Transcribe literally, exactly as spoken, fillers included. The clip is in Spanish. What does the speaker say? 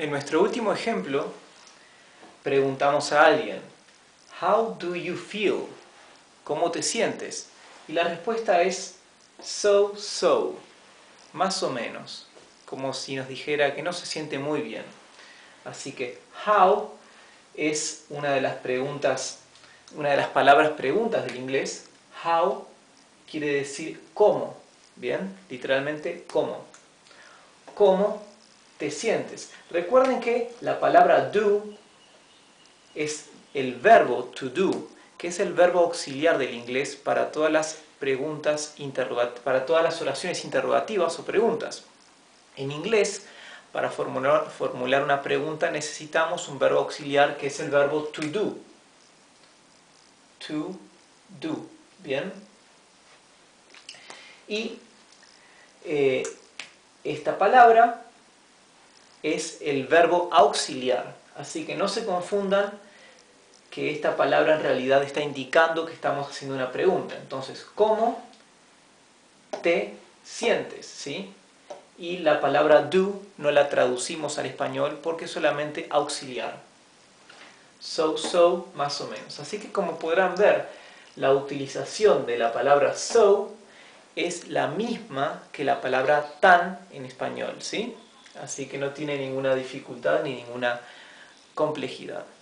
En nuestro último ejemplo, preguntamos a alguien, How do you feel? ¿Cómo te sientes? Y la respuesta es so, so, más o menos, como si nos dijera que no se siente muy bien. Así que how es una de las preguntas, una de las palabras preguntas del inglés. How quiere decir cómo, ¿bien? Literalmente cómo. ¿Cómo te sientes? Recuerden que la palabra do es el verbo to do, que es el verbo auxiliar del inglés para todas las preguntas interrogativas, para todas las oraciones interrogativas o preguntas. En inglés, para formular, formular una pregunta necesitamos un verbo auxiliar que es el verbo to do. To do, ¿bien? Y eh, esta palabra es el verbo auxiliar, así que no se confundan que esta palabra en realidad está indicando que estamos haciendo una pregunta. Entonces, ¿cómo te sientes? ¿Sí? Y la palabra do no la traducimos al español porque es solamente auxiliar. So, so, más o menos. Así que como podrán ver, la utilización de la palabra so es la misma que la palabra tan en español, ¿sí? Así que no tiene ninguna dificultad ni ninguna complejidad.